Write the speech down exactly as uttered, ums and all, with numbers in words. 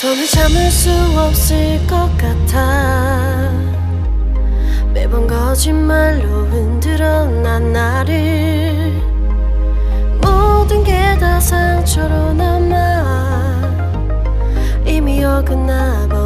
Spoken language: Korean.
더는 참을 수 없을 것 같아. 매번 거짓말로 흔들어 난 나를. 모든 게 다 상처로 남아 이미 어긋나 봐.